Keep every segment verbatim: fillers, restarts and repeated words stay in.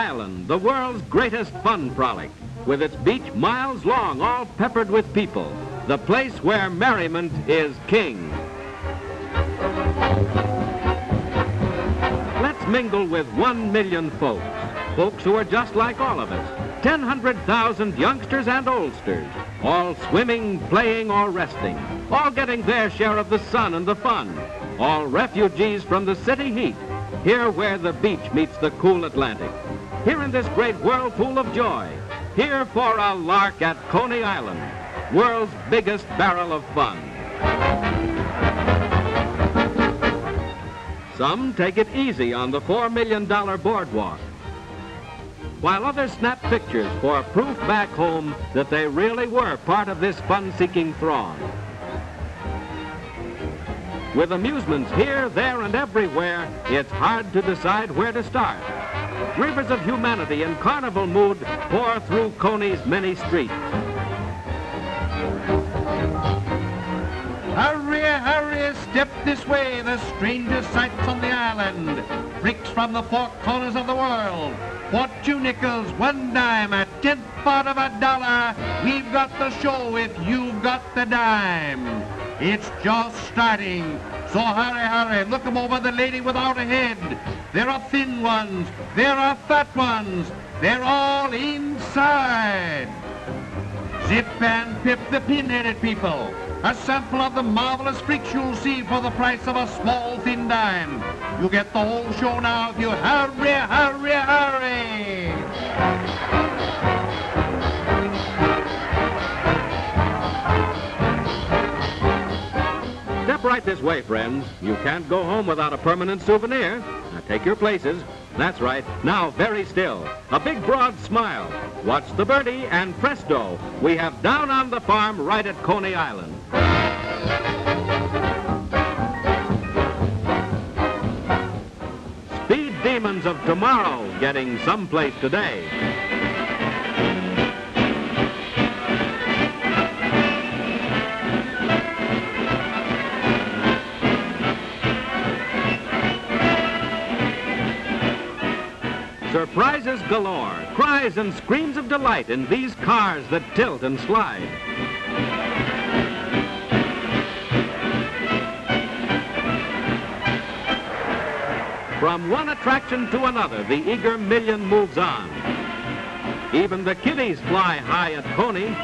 Island, the world's greatest fun frolic, with its beach miles long, all peppered with people, the place where merriment is king. Let's mingle with one million folks, folks who are just like all of us, ten hundred thousand youngsters and oldsters, all swimming, playing, or resting, all getting their share of the sun and the fun, all refugees from the city heat, here where the beach meets the cool Atlantic, here in this great whirlpool of joy, here for a lark at Coney Island, world's biggest barrel of fun. Some take it easy on the four million dollar boardwalk, while others snap pictures for proof back home that they really were part of this fun-seeking throng. With amusements here, there, and everywhere, it's hard to decide where to start. Rivers of humanity in carnival mood pour through Coney's many streets. Hurry, hurry, step this way, the strangest sights on the island. Freaks from the four corners of the world. Want two nickels, one dime, a tenth part of a dollar. We've got the show if you've got the dime. It's just starting, so hurry, hurry. Look 'em over, the lady without a head. There are thin ones, there are fat ones. They're all inside. Zip and pip the pin-headed people. A sample of the marvelous freaks you'll see for the price of a small thin dime. You get the whole show now if you hurry, hurry, hurry. Step right this way, friends. You can't go home without a permanent souvenir. Now take your places. That's right. Now very still. A big broad smile. Watch the birdie and presto. We have Down on the Farm right at Coney Island. Speed demons of tomorrow getting someplace today. Surprises galore, cries and screams of delight in these cars that tilt and slide. From one attraction to another, the eager million moves on. Even the kiddies fly high at Coney.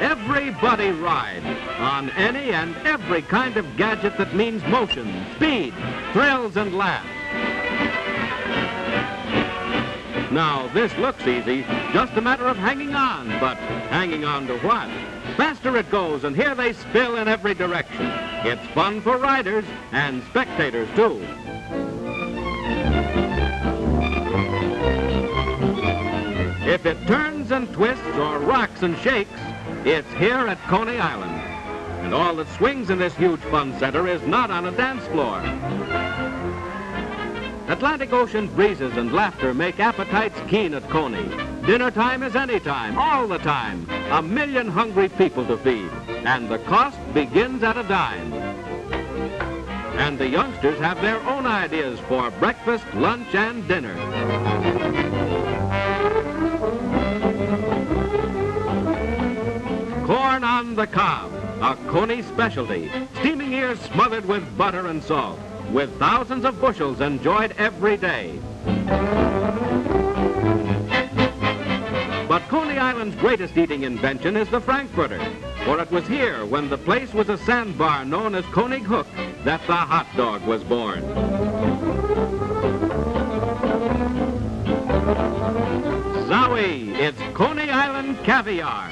Everybody rides on any and every kind of gadget that means motion, speed, thrills, and laughs. Now, this looks easy, just a matter of hanging on, but hanging on to what? Faster it goes, and here they spill in every direction. It's fun for riders and spectators, too. If it turns and twists or rocks and shakes, it's here at Coney Island, and all that swings in this huge fun center is not on a dance floor. Atlantic Ocean breezes and laughter make appetites keen at Coney. Dinner time is any time, all the time. A million hungry people to feed, and the cost begins at a dime. And the youngsters have their own ideas for breakfast, lunch, and dinner. Corn on the cob, a Coney specialty. Steaming ears smothered with butter and salt, with thousands of bushels enjoyed every day. But Coney Island's greatest eating invention is the frankfurter, for it was here, when the place was a sandbar known as Coney Hook, that the hot dog was born. Zowie, it's Coney Island caviar.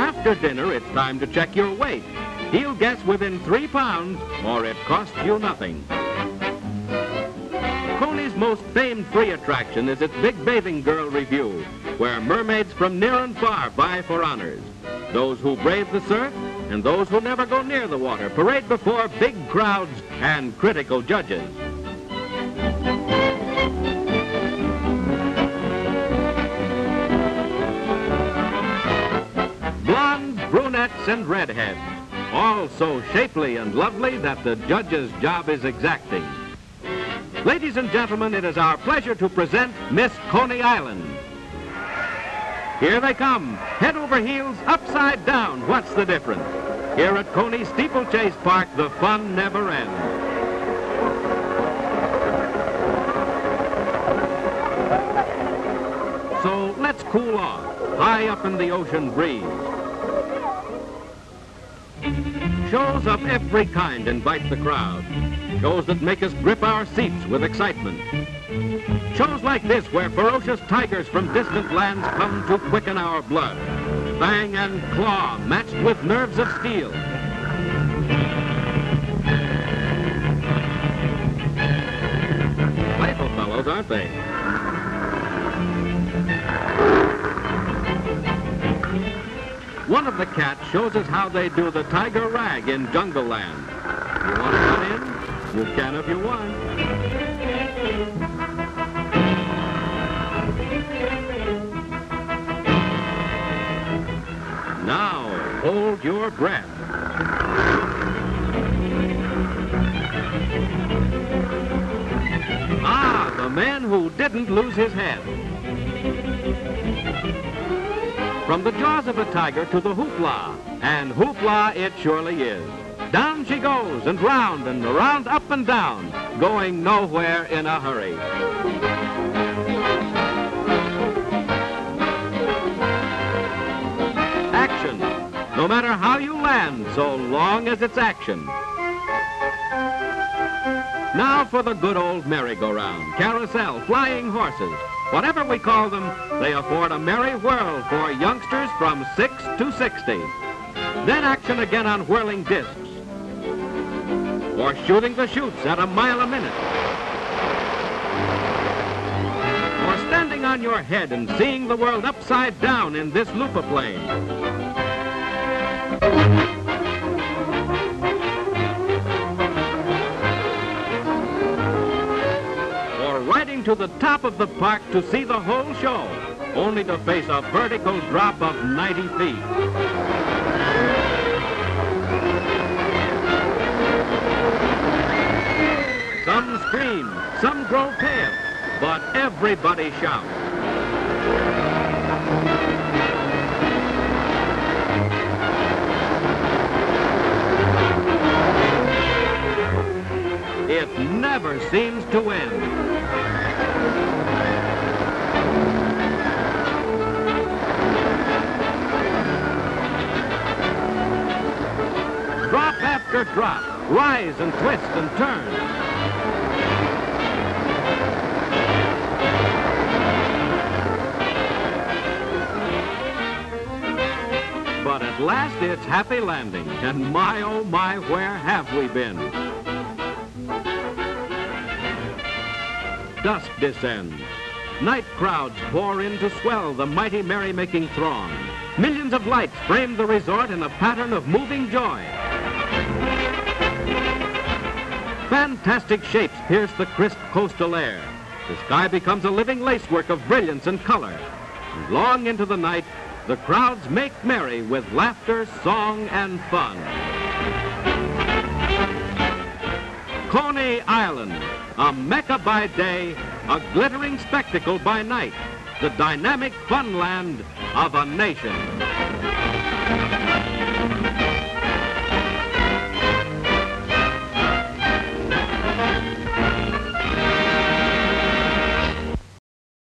After dinner, it's time to check your weight. He'll guess within three pounds, or it costs you nothing. Coney's most famed free attraction is its Big Bathing Girl Review, where mermaids from near and far vie for honors. Those who brave the surf and those who never go near the water parade before big crowds and critical judges. brunettes and redheads, all so shapely and lovely that the judge's job is exacting. Ladies and gentlemen, it is our pleasure to present Miss Coney Island. Here they come, head over heels, upside down. What's the difference? Here at Coney Steeplechase Park, the fun never ends. So let's cool off, high up in the ocean breeze. Shows of every kind invite the crowd. Shows that make us grip our seats with excitement. Shows like this where ferocious tigers from distant lands come to quicken our blood. Fang and claw matched with nerves of steel. Playful fellows, aren't they? One of the cats shows us how they do the tiger rag in Jungleland. You want to come in? You can if you want. Now, hold your breath. Ah, the man who didn't lose his head. From the jaws of a tiger to the hoopla, and hoopla it surely is. Down she goes, and round and around, up and down, going nowhere in a hurry. Action, no matter how you land, so long as it's action. Now for the good old merry-go-round, carousel, flying horses. Whatever we call them, they afford a merry whirl for youngsters from six to sixty. Then action again on whirling discs, or shooting the chutes at a mile a minute, or standing on your head and seeing the world upside down in this loopaplane. To the top of the park to see the whole show, only to face a vertical drop of ninety feet. Some scream, some grow pale, but everybody shouts. It never seems to end. Drop, rise and twist and turn. But at last it's happy landing, and my oh my, where have we been? Dusk descends. Night crowds pour in to swell the mighty merrymaking throng. Millions of lights frame the resort in a pattern of moving joy. Fantastic shapes pierce the crisp coastal air. The sky becomes a living lacework of brilliance and color. And long into the night, the crowds make merry with laughter, song, and fun. Coney Island, a mecca by day, a glittering spectacle by night, the dynamic funland of a nation.